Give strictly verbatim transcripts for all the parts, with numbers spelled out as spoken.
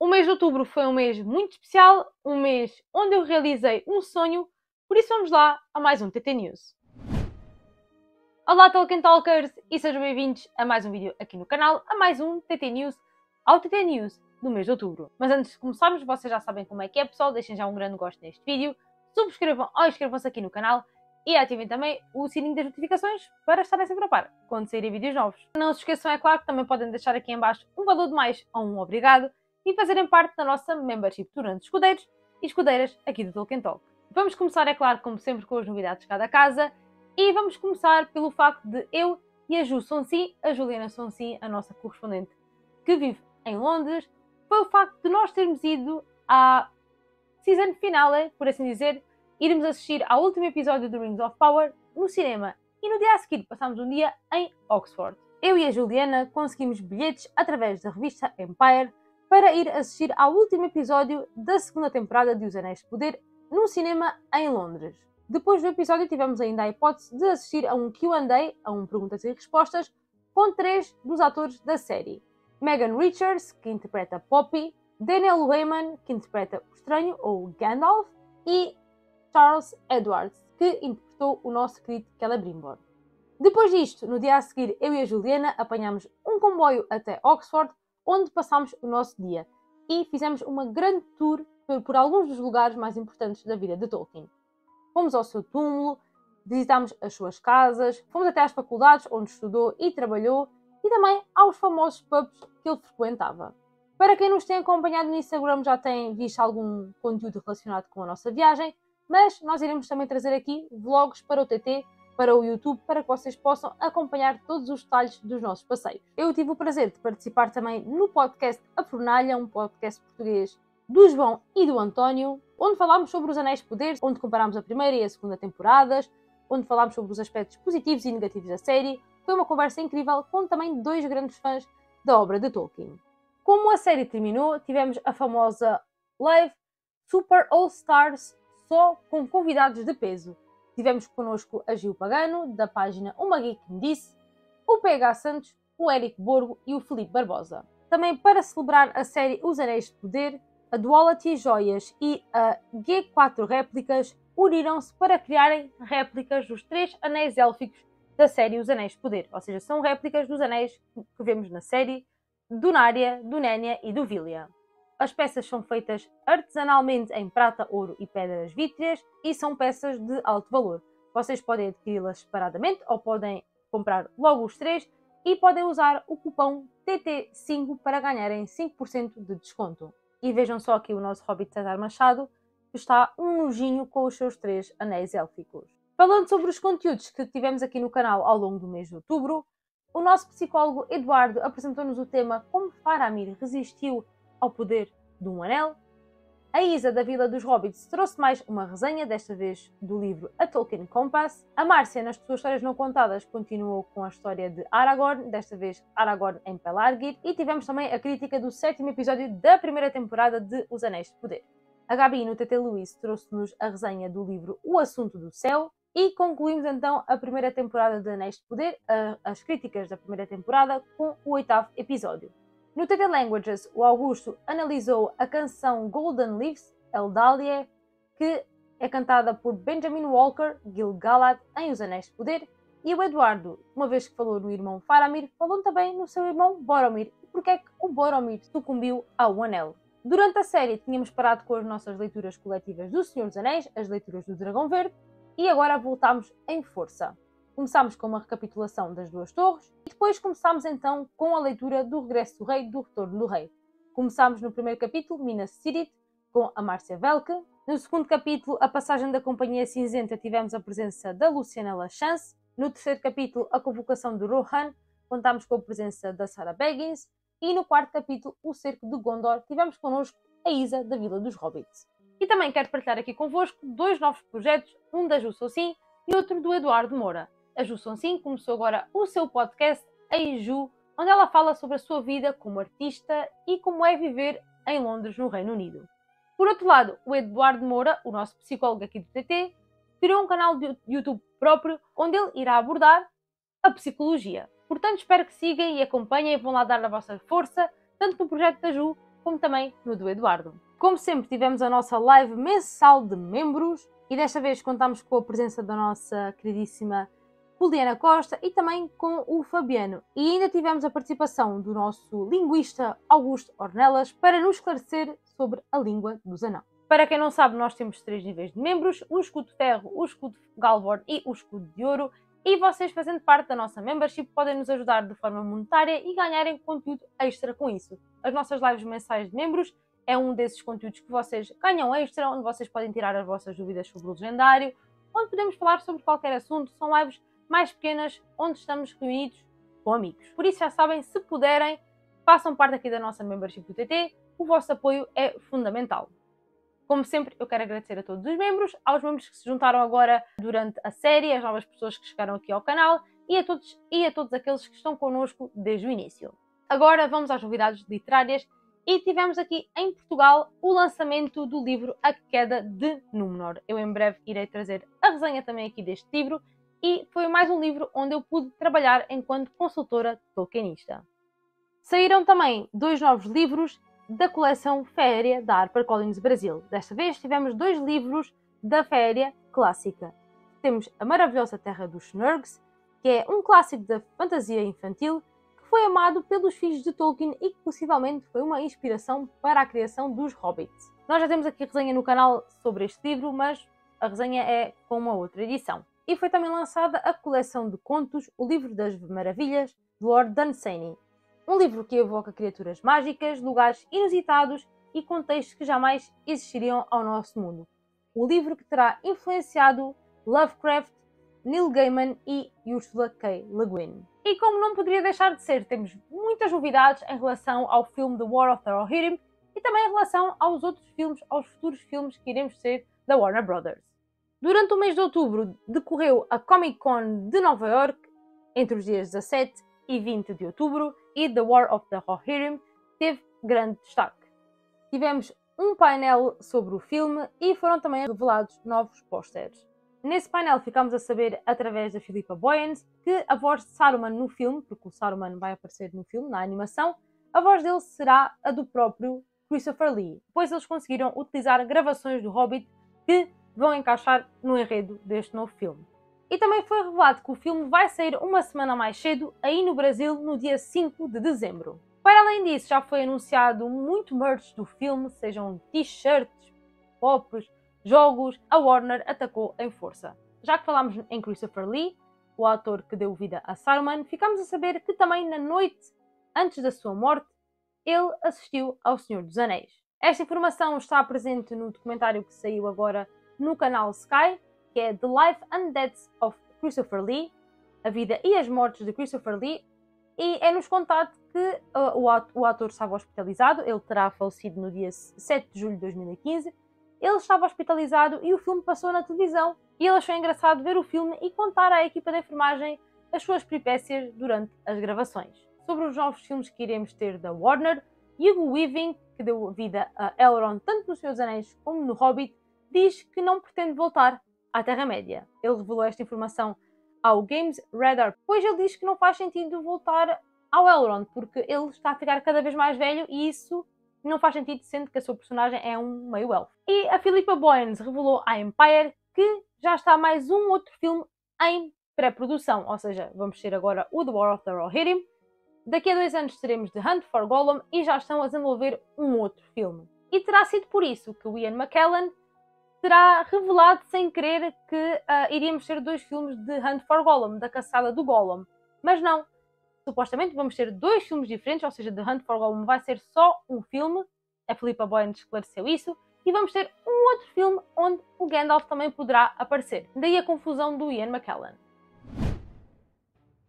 O mês de outubro foi um mês muito especial, um mês onde eu realizei um sonho, por isso vamos lá a mais um T T News. Olá Tolkien Talkers e sejam bem-vindos a mais um vídeo aqui no canal, a mais um T T News, ao T T News do mês de outubro. Mas antes de começarmos, vocês já sabem como é que é pessoal, deixem já um grande gosto neste vídeo, subscrevam ou inscrevam-se aqui no canal e ativem também o sininho das notificações para estarem sempre a par quando saírem vídeos novos. Não se esqueçam, é claro, que também podem deixar aqui em baixo um valor de mais ou um obrigado e fazerem parte da nossa membership durante escudeiros e escudeiras aqui do Tolkien Talk. Vamos começar, é claro, como sempre, com as novidades de cada casa e vamos começar pelo facto de eu e a Ju Sonsi, a Juliana Sonsi, a nossa correspondente que vive em Londres, foi o facto de nós termos ido à season finale, por assim dizer, irmos assistir ao último episódio do Rings of Power no cinema e no dia a seguir passámos um dia em Oxford. Eu e a Juliana conseguimos bilhetes através da revista Empire para ir assistir ao último episódio da segunda temporada de Os Anéis de Poder num cinema em Londres. Depois do episódio tivemos ainda a hipótese de assistir a um Q and A, a um perguntas e respostas, com três dos atores da série. Megan Richards, que interpreta Poppy, Daniel Weyman, que interpreta o Estranho, ou Gandalf, e Charles Edwards, que interpretou o nosso querido Celebrimbro. Depois disto, no dia a seguir, eu e a Juliana apanhámos um comboio até Oxford, onde passámos o nosso dia e fizemos uma grande tour por, por alguns dos lugares mais importantes da vida de Tolkien. Fomos ao seu túmulo, visitámos as suas casas, fomos até às faculdades onde estudou e trabalhou e também aos famosos pubs que ele frequentava. Para quem nos tem acompanhado no Instagram já tem visto algum conteúdo relacionado com a nossa viagem, mas nós iremos também trazer aqui vlogs para o T T, para o YouTube, para que vocês possam acompanhar todos os detalhes dos nossos passeios. Eu tive o prazer de participar também no podcast A Fornalha, um podcast português do João e do António, onde falámos sobre Os Anéis de Poder, onde comparámos a primeira e a segunda temporadas, onde falámos sobre os aspectos positivos e negativos da série. Foi uma conversa incrível com também dois grandes fãs da obra de Tolkien. Como a série terminou, tivemos a famosa live Super All Stars, só com convidados de peso. Tivemos connosco a Gil Pagano, da página Uma Geek Me Disse, o Pega Santos, o Érico Borgo e o Felipe Barbosa. Também para celebrar a série Os Anéis de Poder, a Duality Joias e a G quatro Réplicas uniram-se para criarem réplicas dos três anéis élficos da série Os Anéis de Poder. Ou seja, são réplicas dos anéis que vemos na série, do Narya, do Nenya e do Vilya. As peças são feitas artesanalmente em prata, ouro e pedras vítreas e são peças de alto valor. Vocês podem adquiri-las separadamente ou podem comprar logo os três e podem usar o cupom T T cinco para ganharem cinco por cento de desconto. E vejam só aqui o nosso hobbit Cesar Machado, que está um nojinho com os seus três anéis élficos. Falando sobre os conteúdos que tivemos aqui no canal ao longo do mês de outubro, o nosso psicólogo Eduardo apresentou-nos o tema Como Faramir Resistiu ao Poder de um Anel. A Isa da Vila dos Hobbits trouxe mais uma resenha, desta vez do livro A Tolkien Compass. A Márcia, nas suas histórias não contadas, continuou com a história de Aragorn, desta vez Aragorn em Pelargir. E tivemos também a crítica do sétimo episódio da primeira temporada de Os Anéis de Poder. A Gabi, no T T Luís, trouxe-nos a resenha do livro O Assunto do Céu. E concluímos então a primeira temporada de Anéis de Poder, as críticas da primeira temporada, com o oitavo episódio. No T T Languages, o Augusto analisou a canção Golden Leaves, Eldalie, que é cantada por Benjamin Walker, Gil-galad, em Os Anéis de Poder, e o Eduardo, uma vez que falou no irmão Faramir, falou também no seu irmão Boromir, e porque é que o Boromir sucumbiu ao Anel. Durante a série tínhamos parado com as nossas leituras coletivas do Senhor dos Anéis, as leituras do Dragão Verde, e agora voltámos em força. Começámos com uma recapitulação das Duas Torres e depois começámos então com a leitura do Regresso do Rei e do Retorno do Rei. Começámos no primeiro capítulo, Minas Tirith, com a Márcia Velke. No segundo capítulo, a passagem da Companhia Cinzenta, tivemos a presença da Luciana Lachance. No terceiro capítulo, a convocação de Rohan, contámos com a presença da Sarah Beggins. E no quarto capítulo, o Cerco de Gondor, tivemos connosco a Isa da Vila dos Hobbits. E também quero partilhar aqui convosco dois novos projetos, um da Ju Sonsi e outro do Eduardo Moura. A Ju Sonsi começou agora o seu podcast Ei Ju, onde ela fala sobre a sua vida como artista e como é viver em Londres, no Reino Unido. Por outro lado, o Eduardo Moura, o nosso psicólogo aqui do T T, criou um canal de YouTube próprio, onde ele irá abordar a psicologia. Portanto, espero que sigam e acompanhem e vão lá dar a vossa força, tanto no projeto da Ju, como também no do Eduardo. Como sempre, tivemos a nossa live mensal de membros e desta vez contámos com a presença da nossa queridíssima Juliana Costa e também com o Fabiano. E ainda tivemos a participação do nosso linguista Augusto Ornelas para nos esclarecer sobre a língua dos anãos. Para quem não sabe, nós temos três níveis de membros, o escudo de ferro, o escudo galvor e o escudo de ouro. E vocês, fazendo parte da nossa membership, podem nos ajudar de forma monetária e ganharem conteúdo extra com isso. As nossas lives mensais de membros é um desses conteúdos que vocês ganham extra, onde vocês podem tirar as vossas dúvidas sobre o legendário, onde podemos falar sobre qualquer assunto. São lives mais pequenas, onde estamos reunidos com amigos. Por isso já sabem, se puderem, façam parte aqui da nossa membership do T T, o vosso apoio é fundamental. Como sempre, eu quero agradecer a todos os membros, aos membros que se juntaram agora durante a série, às novas pessoas que chegaram aqui ao canal e a todos, e a todos aqueles que estão connosco desde o início. Agora vamos às novidades literárias e tivemos aqui em Portugal o lançamento do livro A Queda de Númenor. Eu em breve irei trazer a resenha também aqui deste livro e foi mais um livro onde eu pude trabalhar enquanto consultora tolkienista. Saíram também dois novos livros da coleção Féria da HarperCollins Brasil. Desta vez tivemos dois livros da Féria clássica. Temos A Maravilhosa Terra dos Snurgs, que é um clássico da fantasia infantil que foi amado pelos filhos de Tolkien e que possivelmente foi uma inspiração para a criação dos Hobbits. Nós já temos aqui resenha no canal sobre este livro, mas a resenha é com uma outra edição. E foi também lançada a coleção de contos O Livro das Maravilhas, de Lord Dunsany. Um livro que evoca criaturas mágicas, lugares inusitados e contextos que jamais existiriam ao nosso mundo. O livro que terá influenciado Lovecraft, Neil Gaiman e Ursula K. Le Guin. E como não poderia deixar de ser, temos muitas novidades em relação ao filme The War of the Rohirrim e também em relação aos outros filmes, aos futuros filmes que iremos ter da Warner Brothers. Durante o mês de outubro decorreu a Comic Con de Nova York, entre os dias dezassete e vinte de outubro, e The War of the Rohirrim teve grande destaque. Tivemos um painel sobre o filme e foram também revelados novos pósteres. Nesse painel ficámos a saber, através da Philippa Boyens, que a voz de Saruman no filme, porque o Saruman vai aparecer no filme, na animação, a voz dele será a do próprio Christopher Lee, pois eles conseguiram utilizar gravações do Hobbit que vão encaixar no enredo deste novo filme. E também foi revelado que o filme vai sair uma semana mais cedo, aí no Brasil, no dia cinco de dezembro. Para além disso, já foi anunciado muito merch do filme, sejam t-shirts, pops, jogos. A Warner atacou em força. Já que falámos em Christopher Lee, o ator que deu vida a Saruman, ficámos a saber que também na noite antes da sua morte, ele assistiu ao Senhor dos Anéis. Esta informação está presente no documentário que saiu agora no canal Sky, que é The Life and Deaths of Christopher Lee, A Vida e as Mortes de Christopher Lee, e é-nos contado que uh, o ator estava hospitalizado, ele terá falecido no dia sete de julho de dois mil e quinze, ele estava hospitalizado e o filme passou na televisão, e ele achou engraçado ver o filme e contar à equipa de enfermagem as suas peripécias durante as gravações. Sobre os novos filmes que iremos ter da Warner, Hugo Weaving, que deu vida a Elrond tanto no Senhor dos Anéis como no Hobbit, diz que não pretende voltar à Terra-média. Ele revelou esta informação ao Games Radar, pois ele diz que não faz sentido voltar ao Elrond, porque ele está a ficar cada vez mais velho e isso não faz sentido, sendo que a sua personagem é um meio-elfo. E a Philippa Boyens revelou à Empire que já está mais um outro filme em pré-produção, ou seja, vamos ter agora o The War of the Rohirrim, daqui a dois anos teremos The Hunt for Gollum e já estão a desenvolver um outro filme. E terá sido por isso que o Ian McKellen terá revelado sem querer que uh, iríamos ter dois filmes de Hunt for Gollum, da caçada do Gollum. Mas não, supostamente vamos ter dois filmes diferentes, ou seja, The Hunt for Gollum vai ser só um filme, a Philippa Boyens esclareceu isso, e vamos ter um outro filme onde o Gandalf também poderá aparecer. Daí a confusão do Ian McKellen.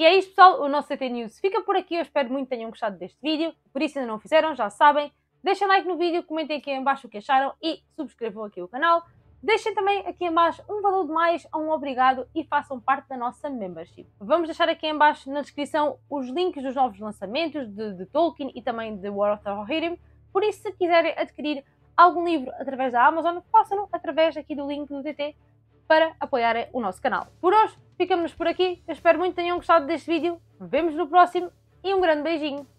E é isto, pessoal, o nosso T T News fica por aqui, eu espero muito que tenham gostado deste vídeo, por isso ainda não o fizeram, já sabem. Deixem like no vídeo, comentem aqui em baixo o que acharam e subscrevam aqui o canal. Deixem também aqui em baixo um valor de mais ou um obrigado e façam parte da nossa membership. Vamos deixar aqui em baixo na descrição os links dos novos lançamentos de, de Tolkien e também de War of the Rohirrim. Por isso, se quiserem adquirir algum livro através da Amazon, façam-no através aqui do link do T T para apoiarem o nosso canal. Por hoje, ficamos por aqui. Eu espero muito que tenham gostado deste vídeo. Vemo-nos no próximo e um grande beijinho.